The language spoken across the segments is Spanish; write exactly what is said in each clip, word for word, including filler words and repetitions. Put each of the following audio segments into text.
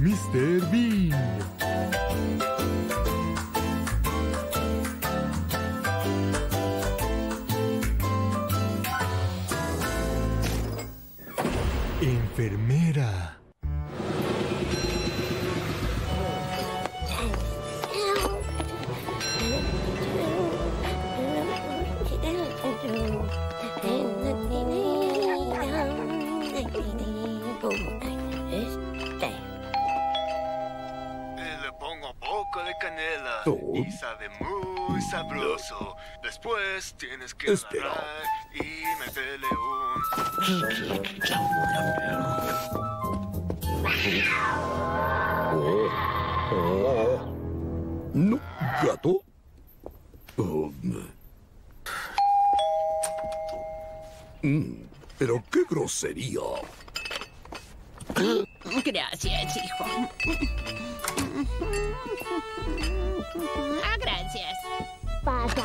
míster Bean. Enfermera. Le pongo un poco de canela oh. y sabe muy sabroso. Después tienes que agarrar y meterle un... ¿No, gato? Oh. Mm, pero qué grosería. Gracias, hijo. Ah, gracias. Pasa,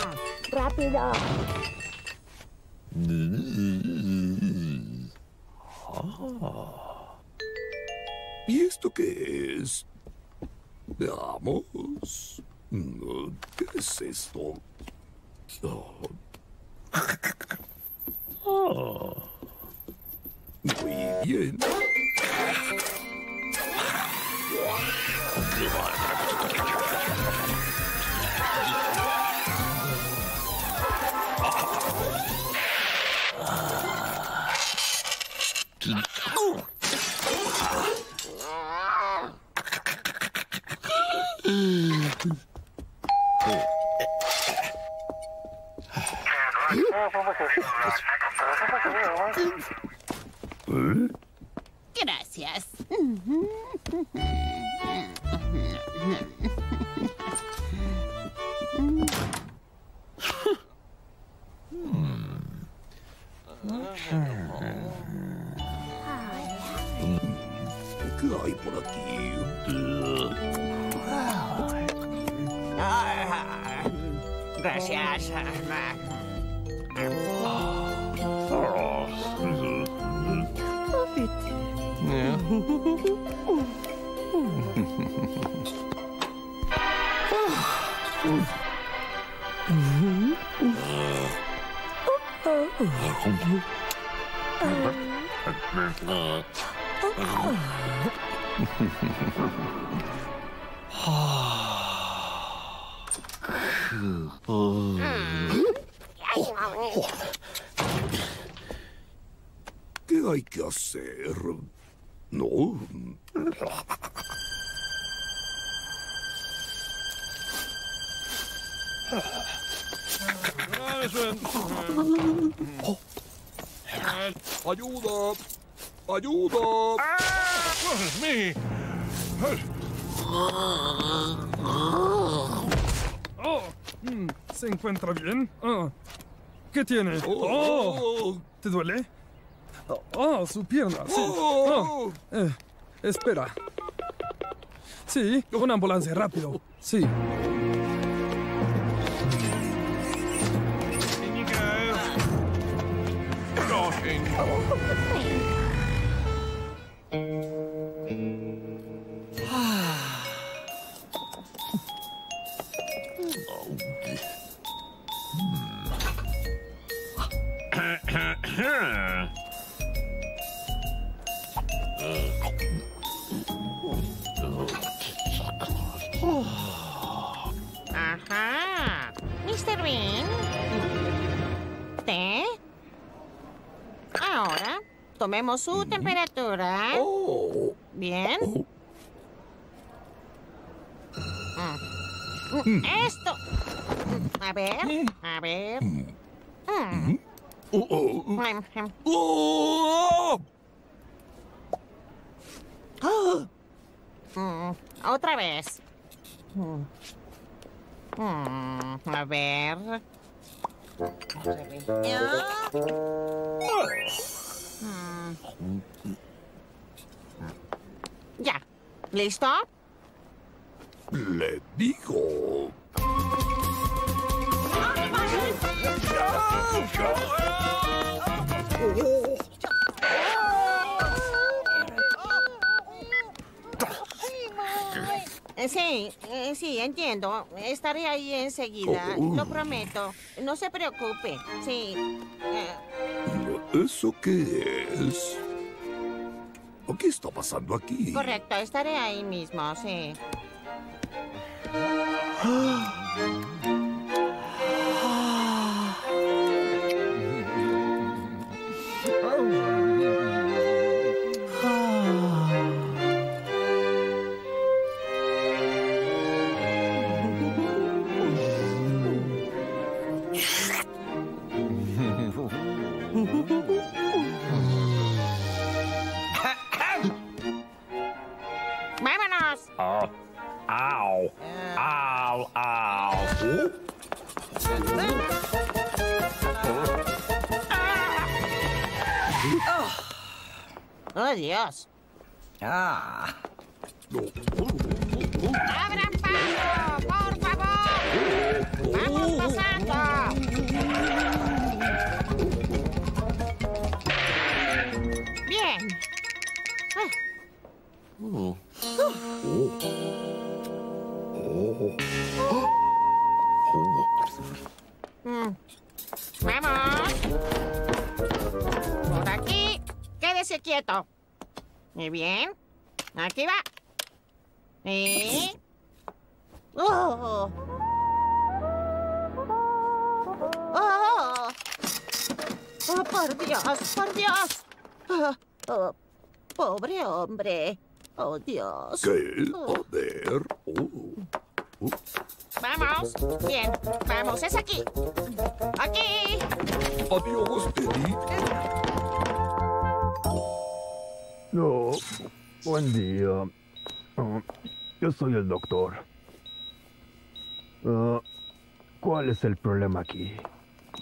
rápido. Ah. ¿Y esto qué es? Veamos. ¿Qué es esto? Oh. Muy bien. Gracias. ¿Qué hay por aquí? Gracias. ¿Qué hay que hacer? No. Ayuda. Ayuda. Oh, ¿se encuentra bien? Oh. ¿Qué tiene? Oh. ¿Te duele? Oh, su pierna, sí. Oh, eh, espera. Sí, una ambulancia, rápido. Sí. Ajá. míster Bean. ¿Té? Ahora, tomemos su temperatura. ¿Bien? Esto. A ver, a ver. Otra vez. Hmm, a ver. Ya. ¿Listo? Le digo. Sí, sí, entiendo. Estaré ahí enseguida, oh, oh. Lo prometo. No se preocupe, sí. ¿Eso qué es? ¿Qué está pasando aquí? Correcto, estaré ahí mismo, sí. ¡Oh, Dios! ¡Ah! ¡Abran paso, por favor! ¡Vamos pasando! ¡Bien! Uh. Mm. ¡Vamos! ¡Por aquí! ¡Quédese quieto! Muy bien. Aquí va. Y... ¡Oh! ¡Oh! ¡Oh, por Dios! ¡Por Dios! Oh, oh, ¡pobre hombre! ¡Oh, Dios! ¡Qué poder! Oh. Uh. ¡Vamos! Bien, vamos. ¡Es aquí! ¡Aquí! ¡Adiós, Teddy! No, buen día. Uh, yo soy el doctor. Uh, ¿Cuál es el problema aquí?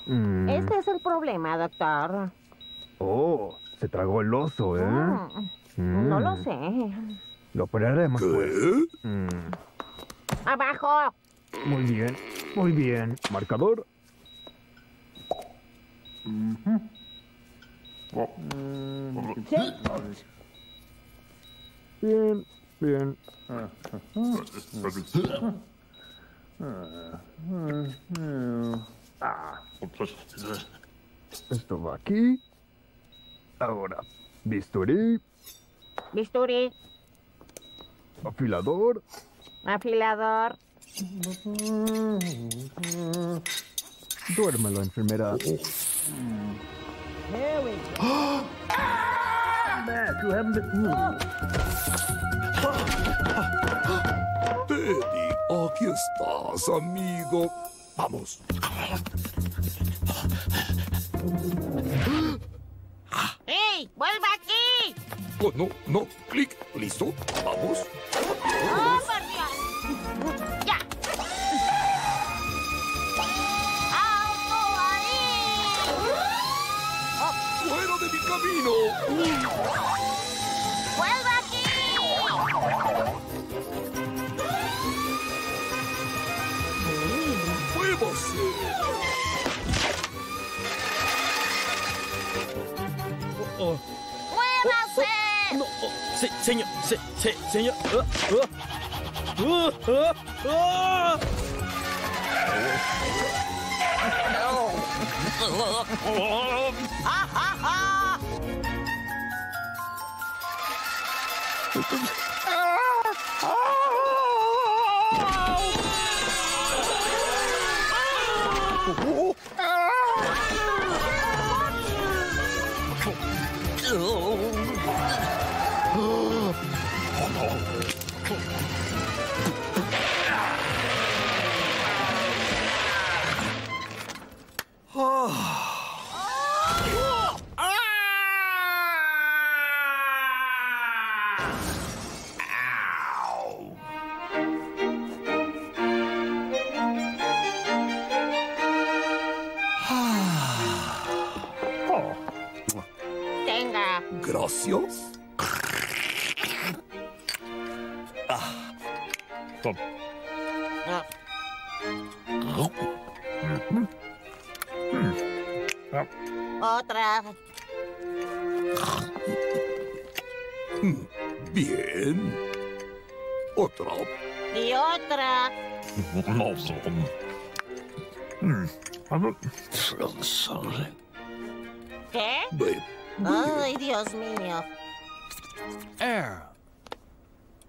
Mm. Este es el problema, doctor. Oh, se tragó el oso, ¿eh? Mm. Mm. No lo sé. Lo operaremos, pues. Mm. ¡Abajo! Muy bien, muy bien. Marcador. Mm-hmm. oh. ¿Sí? Bien, bien. Ah, esto va aquí. Ahora, bisturí. Bisturí. Afilador. Afilador. Duérmelo, enfermera. There we go. Matt, you haven't been... Teddy, aquí estás, amigo. Vamos. ¡Ey! ¡Vuelva aquí! Oh, no, no. Clic. ¿Listo? Vamos. ¡Oh, por Dios! ¡Ya! ¡Fuera de mi camino! ¡Vuelva aquí! ¡Muévase! Oh, oh. ¡Muévase! Oh, oh. No, oh. Se, señor, se, se, señor. Uh, uh. Uh, uh. Gracias. Ah. Tom. Ah. Otra. Bien. Otra. y otra. ¿Qué? Ay, Dios mío.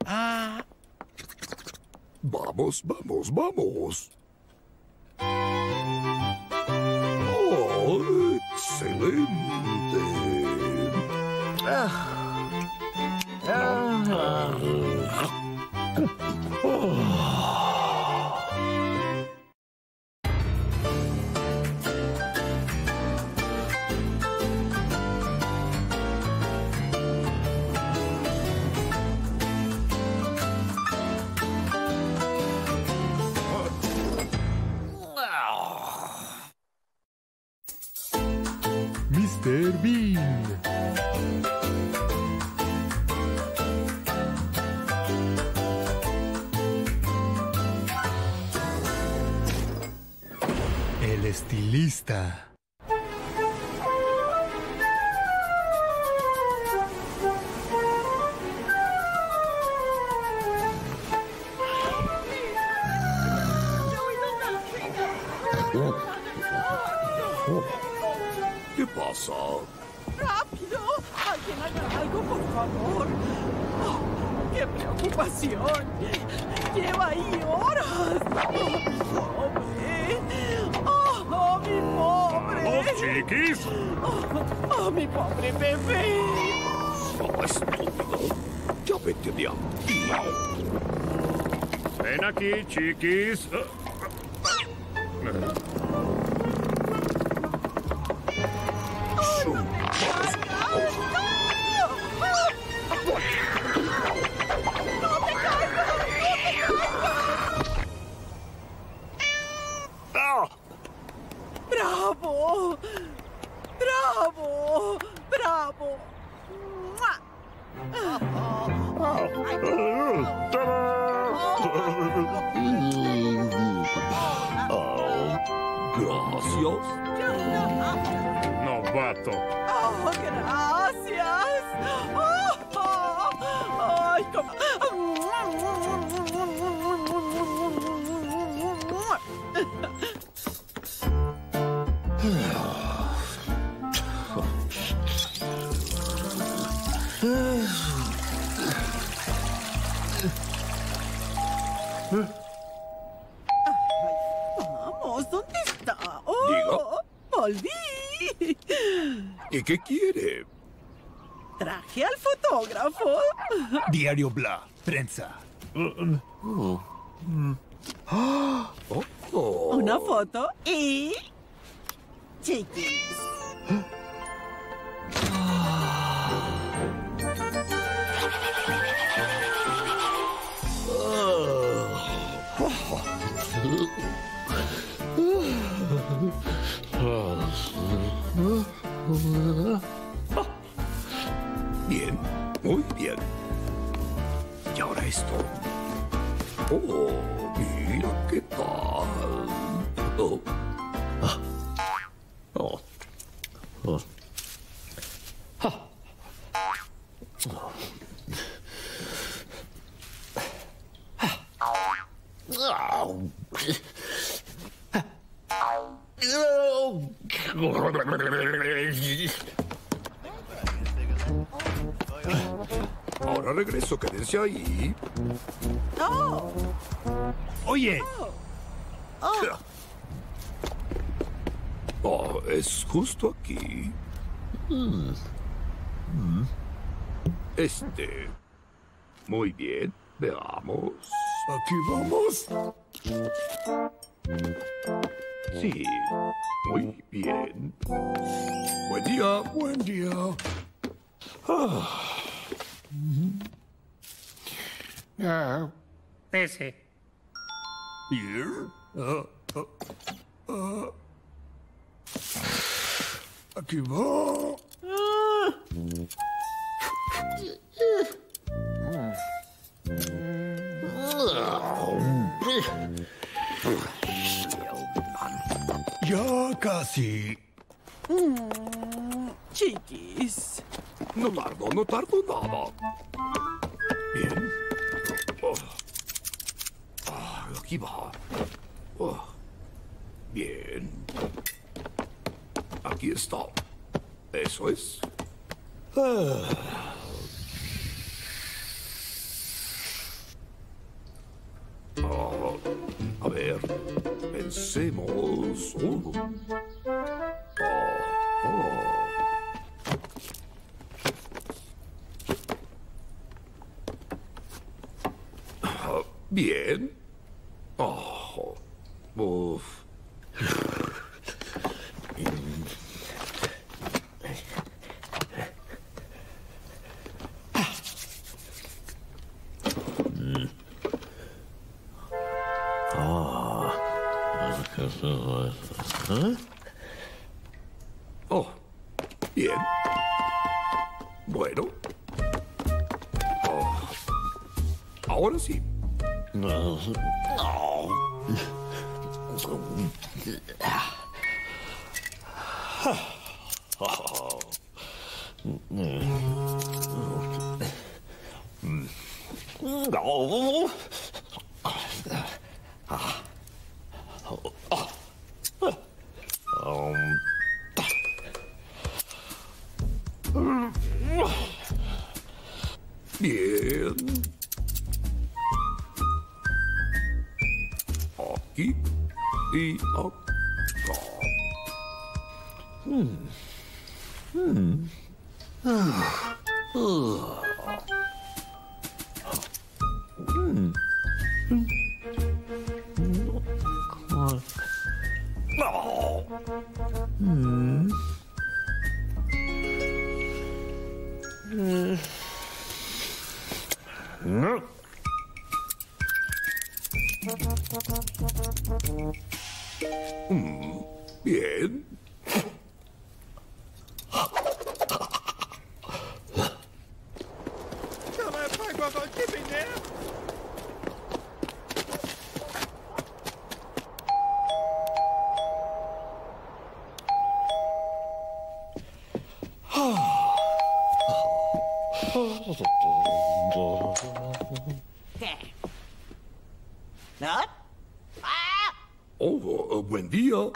Ah. Vamos, vamos, vamos. ¡Oh, excelente! Ah. Ah. mister Bean. El estilista. ¿Qué pasa? ¡Rápido! ¡Alguien haga algo, por favor! Oh, ¡qué preocupación! ¡Llevo ahí horas! ¡Oh, mi pobre! ¡Oh, oh mi pobre! ¡Oh, chiquis! ¡Oh, oh mi pobre bebé! ¡Oh, estúpido! ¡Ya vete de aquí! ¡Ven aquí, chiquis! ¡Bravo! ¡Bravo! ¡Bravo! ¡Gracias! ¡Novato! ¡Oh, gracias! ¡Oh, oh, oh! ¡Ay, cómo! Vamos, ¿dónde está? Oh, ¿digo? Volví. ¿Y qué quiere? Traje al fotógrafo. Diario Bla, prensa. Oh. Oh. Oh. Una foto y... chiquis. Bien, muy bien. Y ahora esto. Oh, mira qué tal. Oh. Ah. Oh. Oh. Ah. Oh. Ahora regreso, quédense ahí. Oh. Oye. Oh. Oh. Oh, es justo aquí. Este. Muy bien, veamos. Aquí vamos. Sí, muy bien. Buen día, buen día. Ah. Ah. Ese. Here. Ah, ah, ah. Aquí va. Ya casi. Mm, chiquis. No tardo, no tardo nada. Bien. Oh. aquí va. Oh, bien. Aquí está. Eso es. Ah. Ah, a ver, pensemos. Oh. Oh. Bien. Oh. Uf. Ah. ¿Eh? Oh. Bien. Bueno. Oh. Ahora sí. No. No. No. Bien. Aquí y acá. Hmm. Hmm. Ah. Uh. Hmm. Hmm. Oh. Hmm. Hmm. Hmm. Mm, bien. ¿No? ¡Ah! Oh, uh, buen día. Oh,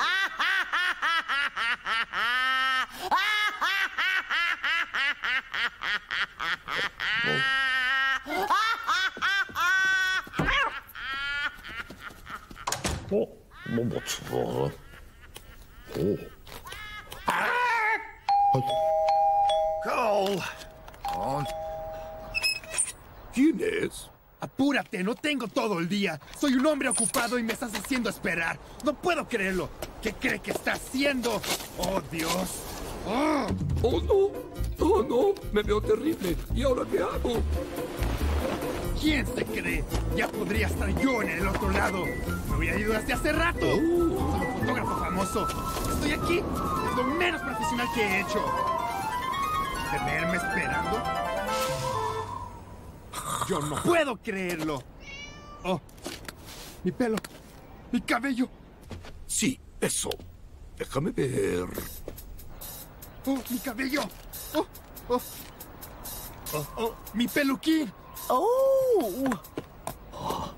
oh, oh. Cole. Oh. ¿Quién es? Apúrate, no tengo todo el día. Soy un hombre ocupado y me estás haciendo esperar. No puedo creerlo. ¿Qué cree que está haciendo? ¡Oh, Dios! ¡Oh, oh no! ¡Oh, no! Me veo terrible. ¿Y ahora qué hago? ¿Quién se cree? Ya podría estar yo en el otro lado. Me hubiera ido desde hace rato. Oh. Soy un fotógrafo famoso. Estoy aquí. Es lo menos profesional que he hecho. ¿Tenerme esperando? Yo no puedo creerlo. Oh, mi pelo, mi cabello. Sí, eso. Déjame ver. Oh, mi cabello. Oh, oh. Oh, oh, mi peluquín. Oh. Oh.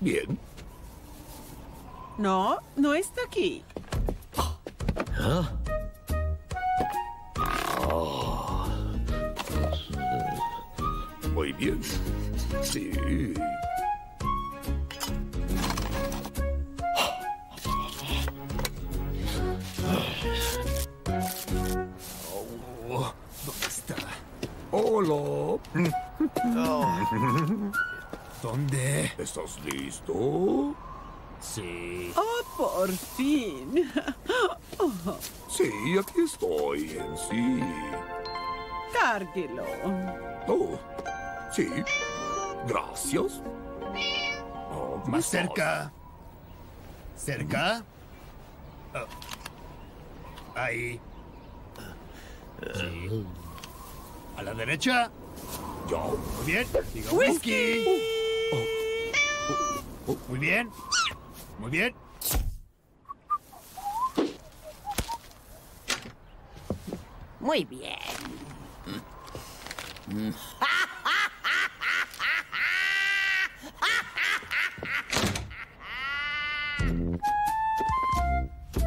Bien. No, no está aquí. ¿Ah? Oh. Muy bien. Sí. Oh, ¿dónde está? Hola. Oh. ¿Dónde? ¿Estás listo? Sí. ¡Oh, por fin! Oh. Sí, aquí estoy, en sí. Cárguelo. Oh, sí. Gracias. Oh, más cerca. ¿Cerca? Oh. Ahí. Sí. ¿A la derecha? Yo. Muy bien. Digo, ¡whisky! Whisky. Oh, muy bien, muy bien. Muy bien.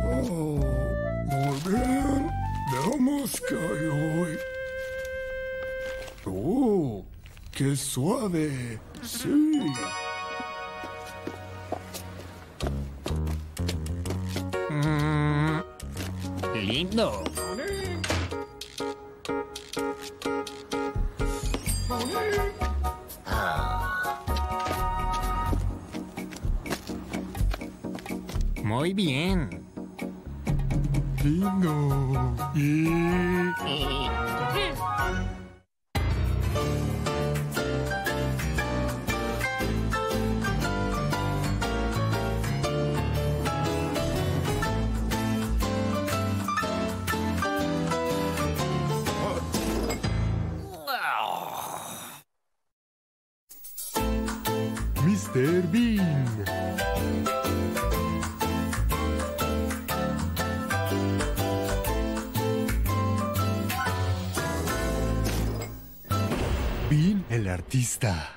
Oh, muy bien. Veamos qué hay hoy. Oh, qué suave. Sí. Mm, lindo. Muy bien. Lindo. Y... mister Bean. Bean, el artista.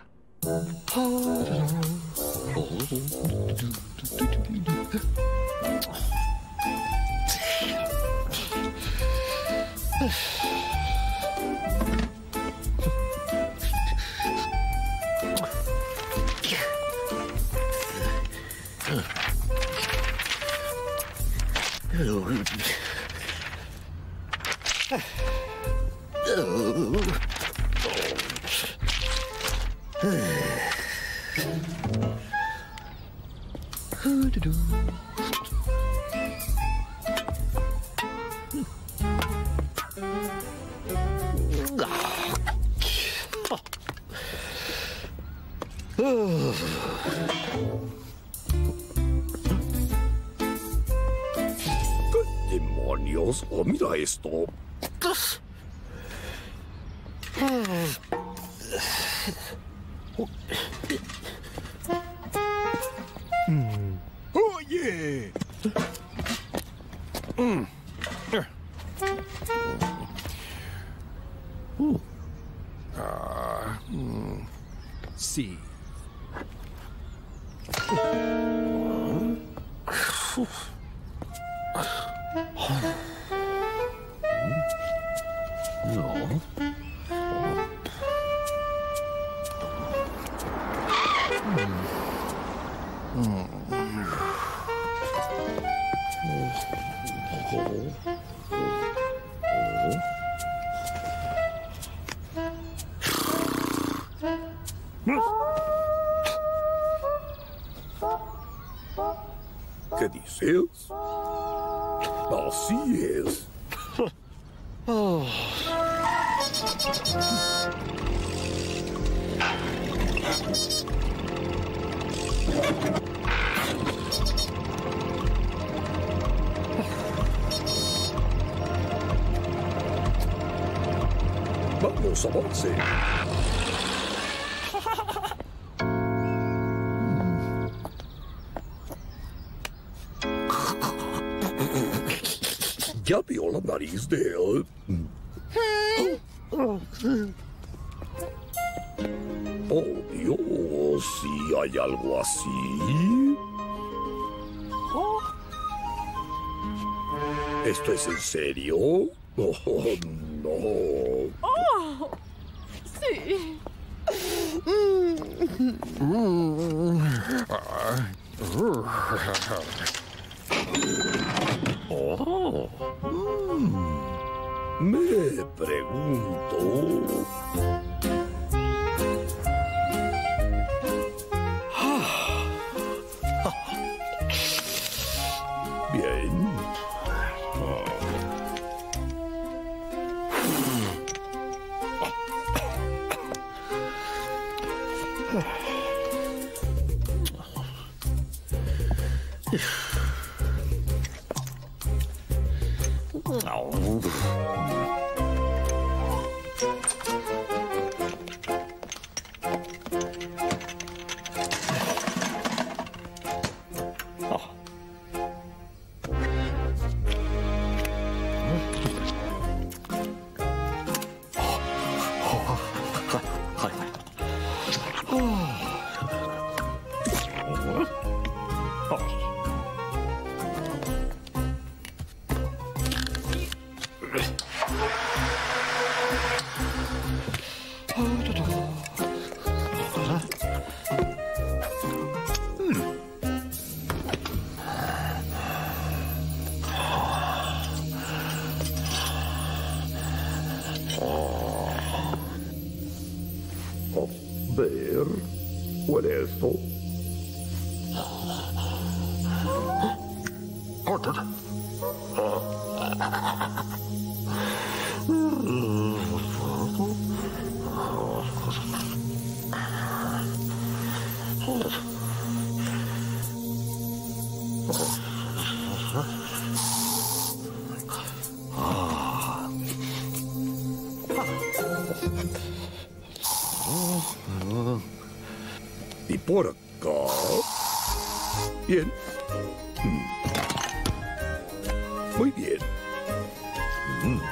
Demonios, oh, mira esto. Oye. Sí. No. ¿Qué dices? Así es. Oh. Vamos, avance. Ya vio la nariz de él. Oh, Dios, si ¿sí hay algo así? ¿Esto es en serio? Oh, no. Oh, sí. Oh. Mm. Me pregunto. Bien. Y por acá. Bien. Muy bien. Bien.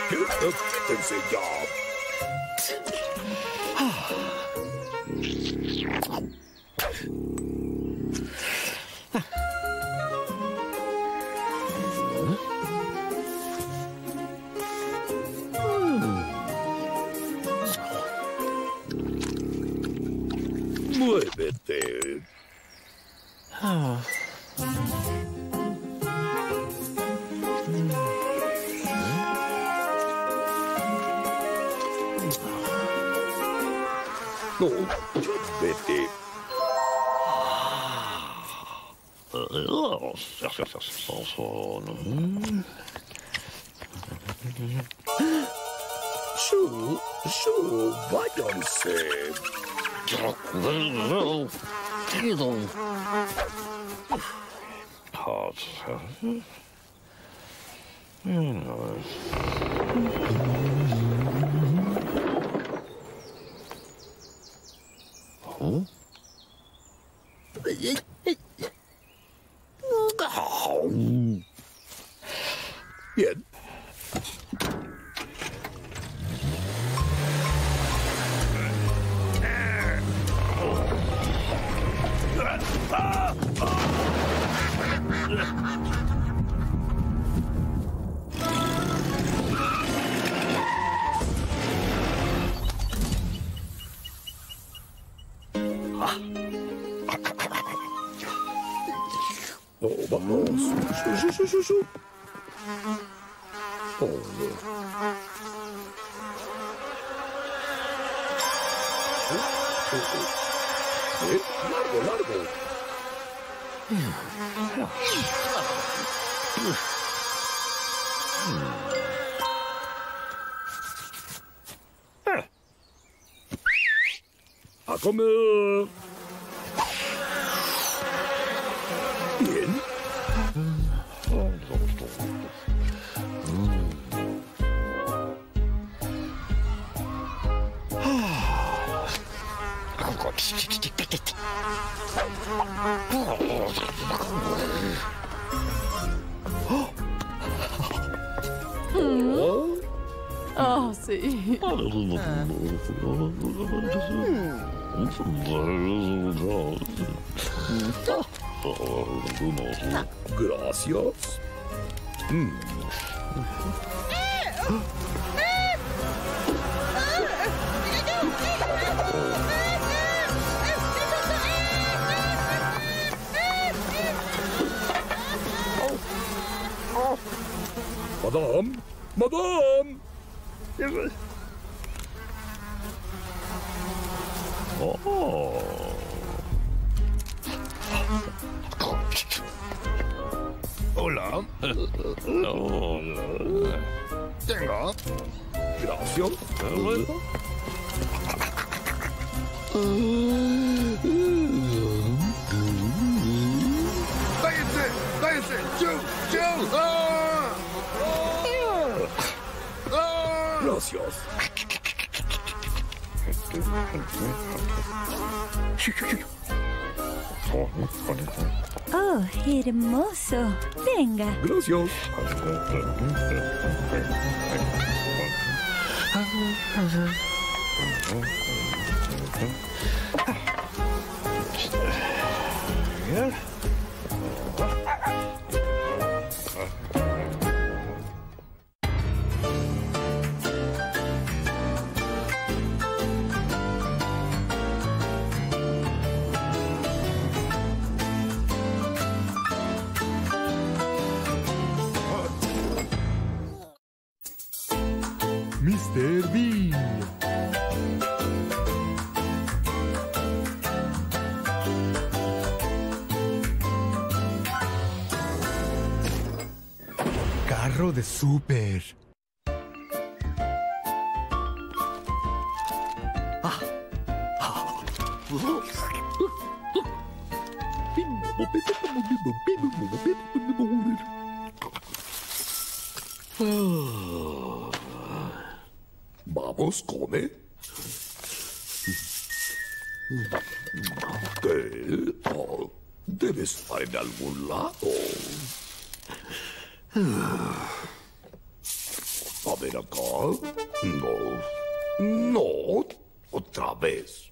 ¿Qué te enseñó? Muévete. Ah. No, vete. Su, su, váyanse. Bien. Oh, vamos. Su, su, su, su. Oh, no. Eh, largo, largo. A comer. Oh, sí. Gracias. Madame, madame. Oh. Hola. Hola. Tenga. Gracias. ¡Cállate! ¡Cállate! ¡Chu! ¡Chu! ¡Ah! ¡Oh! gracias. Oh, hermoso. Venga. Gracias. mister Bean. Carro de súper. ¿Vamos, come? ¿Qué? Oh, debe estar en algún lado. A ver acá. No. No. Otra vez.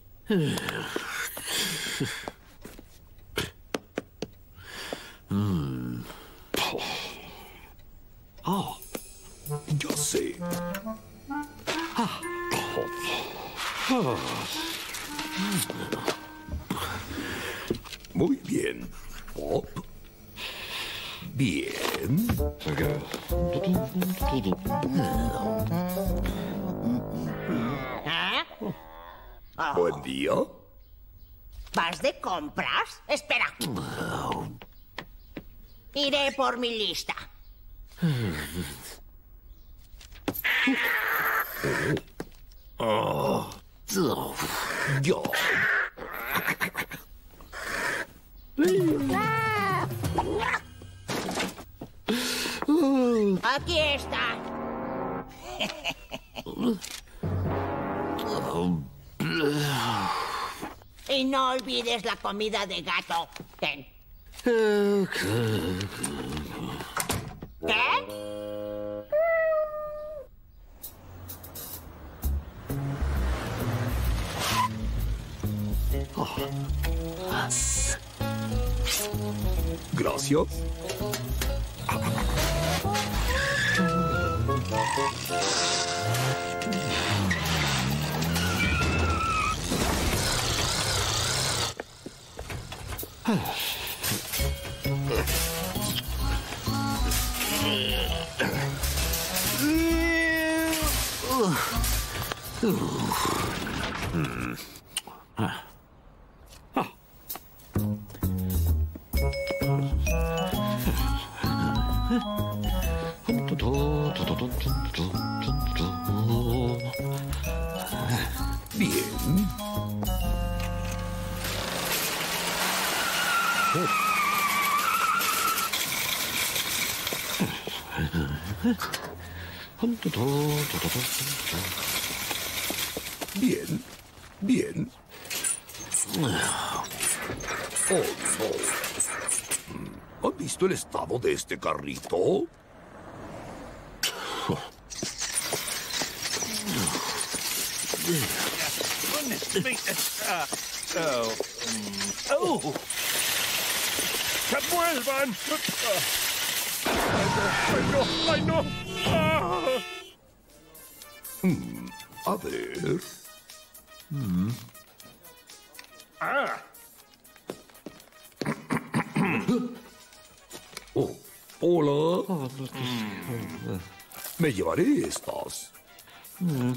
Ah, ya sé. Ah. Ah. Muy bien, Pop. Bien. ¿Ah? Buen día. ¿Vas de compras? Espera. Iré por mi lista. Oh. Oh. Yo. Aquí está. Y no olvides la comida de gato. Ten. ¿Qué? Gracias. Bien. Bien. Bien. Oh, no. ¿Han visto el estado de este carrito? Oh. ¡Se vuelvan! ¡Ay, no! ¡Ay, no! ¡Ay, no! Mm, a ver. Mm. Ah. Oh, hola. Me llevaré estas. Mm.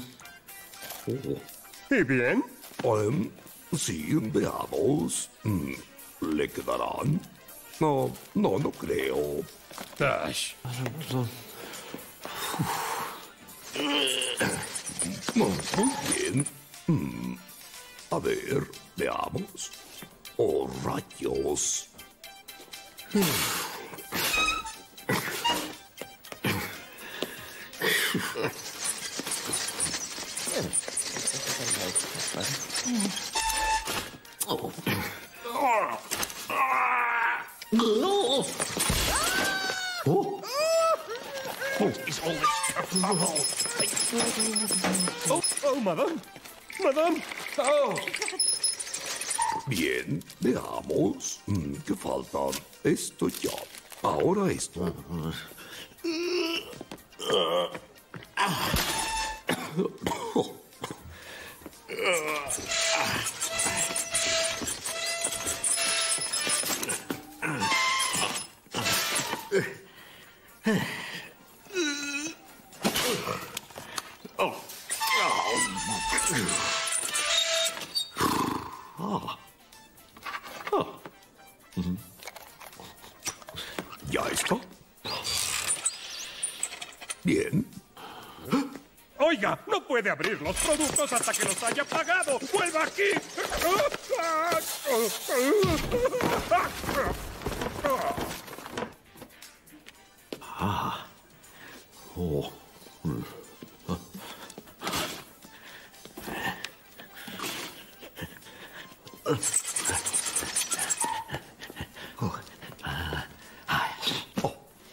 Oh. ¿Y bien? Um, sí, veamos. ¿Le quedarán? No, no, no creo. Dash. Muy bien. A ver, veamos. Oh, rayos. Oh. No. Oh. Oh, it's all this trouble. Oh, oh, madame. Madame. Oh. Bien, veamos. ¿Qué falta? Esto ya. Ahora esto. ¿Ya está? Bien. Oiga, no puede abrir los productos hasta que los haya pagado. ¡Vuelva aquí! Ah. Oh.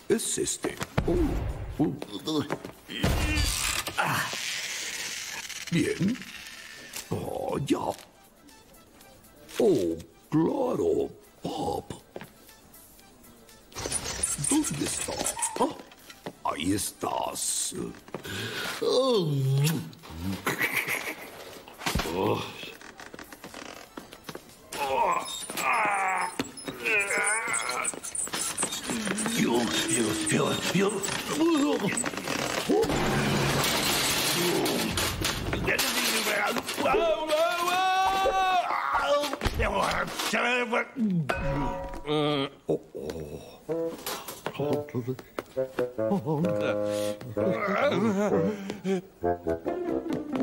Es este. Uh, uh. Ah. Bien. Oh, ya. Oh, claro, Pop. ¿Dónde está? Ah, ahí estás. Oh. Oh. Dios, Dios.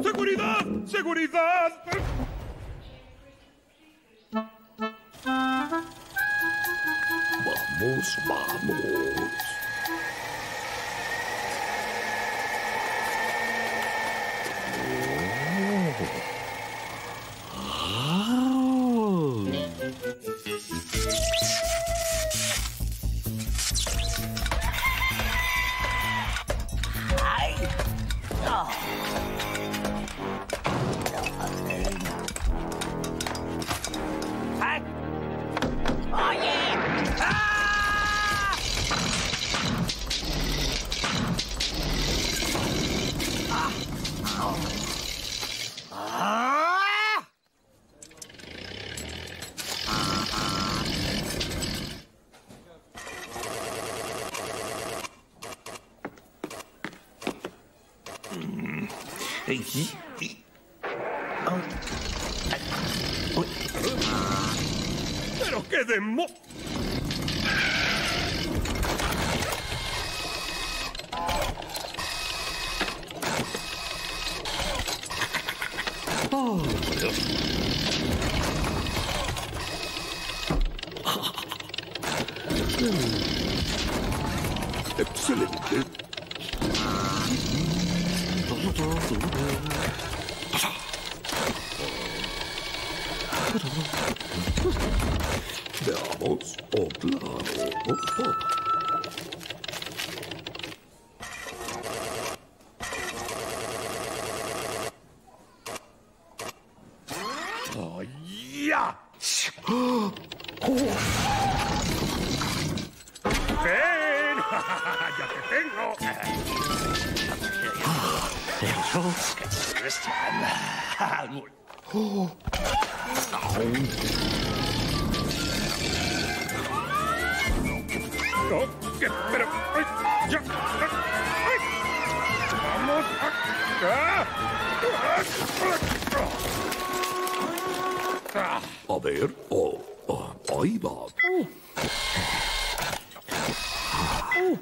¡Seguridad! ¡Seguridad! Vamos, vamos. Hey, hey. Oh. Oh. ¡Pero qué demo! Oh. Excelente. Veamos, oh claro, oh, oh. Oh. No, que, pero, ay, ya, ay, vamos acá. A ver, oh, oh, ahí va. Oh. Oh.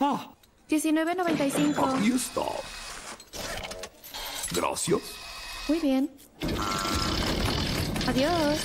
Ah. diecinueve noventa y cinco. Ahí está. Gracias. Muy bien. Adiós.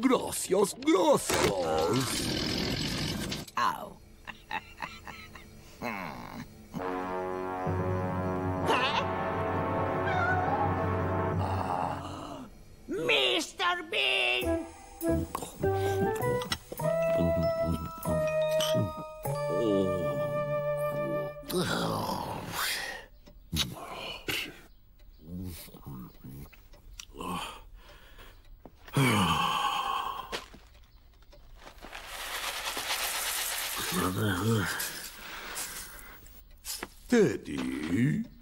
Gracias, gracias. Au. ¡míster Bean! Teddy?